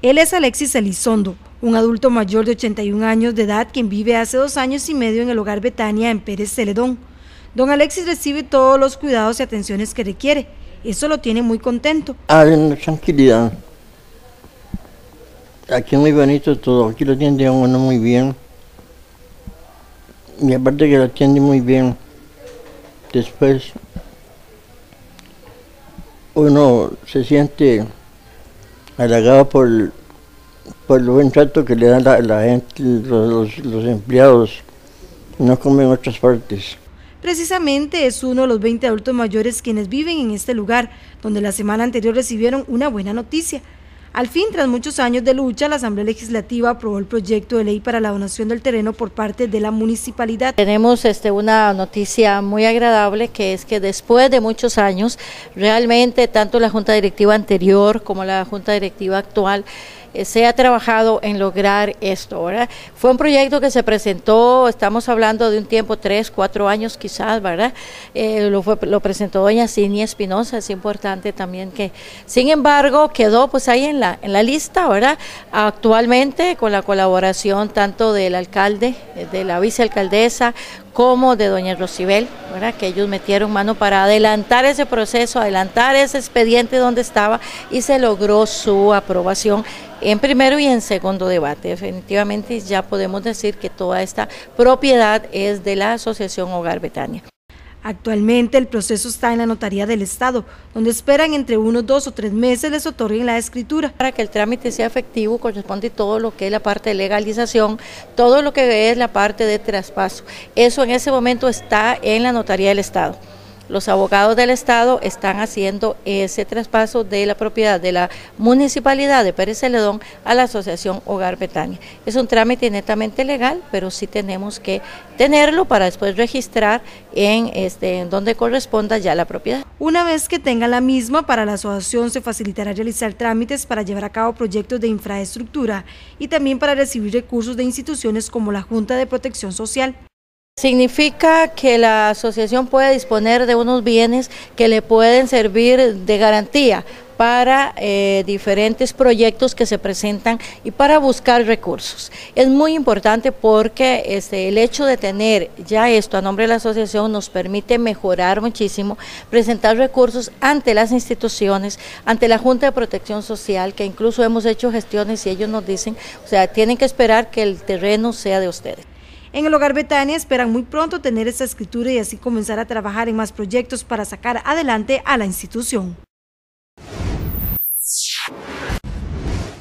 Él es Alexis Elizondo, un adulto mayor de 81 años de edad quien vive hace 2 años y medio en el Hogar Betania en Pérez Zeledón. Don Alexis recibe todos los cuidados y atenciones que requiere. Eso lo tiene muy contento. Hay una tranquilidad. Aquí es muy bonito todo, aquí lo atiende uno muy bien. Y aparte que lo atiende muy bien, después uno se siente halagado por el buen trato que le dan la gente, los empleados, no como en otras partes. Precisamente es uno de los 20 adultos mayores quienes viven en este lugar, donde la semana anterior recibieron una buena noticia. Al fin, tras muchos años de lucha, la Asamblea Legislativa aprobó el proyecto de ley para la donación del terreno por parte de la municipalidad. Tenemos una noticia muy agradable, que es que después de muchos años, realmente tanto la Junta Directiva anterior como la Junta Directiva actual se ha trabajado en lograr esto, ¿verdad? Fue un proyecto que se presentó, estamos hablando de un tiempo, 3, 4 años quizás, ¿verdad? Lo presentó doña Cini Espinosa, es importante también que, sin embargo, quedó pues ahí en la lista, ¿verdad? Actualmente con la colaboración tanto del alcalde, de la vicealcaldesa, como de doña Rosibel, ¿verdad? Que ellos metieron mano para adelantar ese proceso, adelantar ese expediente donde estaba y se logró su aprobación en primero y en segundo debate. Definitivamente ya podemos decir que toda esta propiedad es de la Asociación Hogar Betania. Actualmente el proceso está en la notaría del Estado, donde esperan entre unos 2 o 3 meses les otorguen la escritura. Para que el trámite sea efectivo corresponde todo lo que es la parte de legalización, todo lo que es la parte de traspaso. Eso en ese momento está en la notaría del Estado. Los abogados del Estado están haciendo ese traspaso de la propiedad de la Municipalidad de Pérez Zeledón a la Asociación Hogar Betania. Es un trámite netamente legal, pero sí tenemos que tenerlo para después registrar en donde corresponda ya la propiedad. Una vez que tenga la misma, para la asociación se facilitará realizar trámites para llevar a cabo proyectos de infraestructura y también para recibir recursos de instituciones como la Junta de Protección Social. Significa que la asociación puede disponer de unos bienes que le pueden servir de garantía para diferentes proyectos que se presentan y para buscar recursos. Es muy importante porque el hecho de tener ya esto a nombre de la asociación nos permite mejorar muchísimo, presentar recursos ante las instituciones, ante la Junta de Protección Social, que incluso hemos hecho gestiones y ellos nos dicen, o sea, tienen que esperar que el terreno sea de ustedes. En el Hogar Betania esperan muy pronto tener esta escritura y así comenzar a trabajar en más proyectos para sacar adelante a la institución.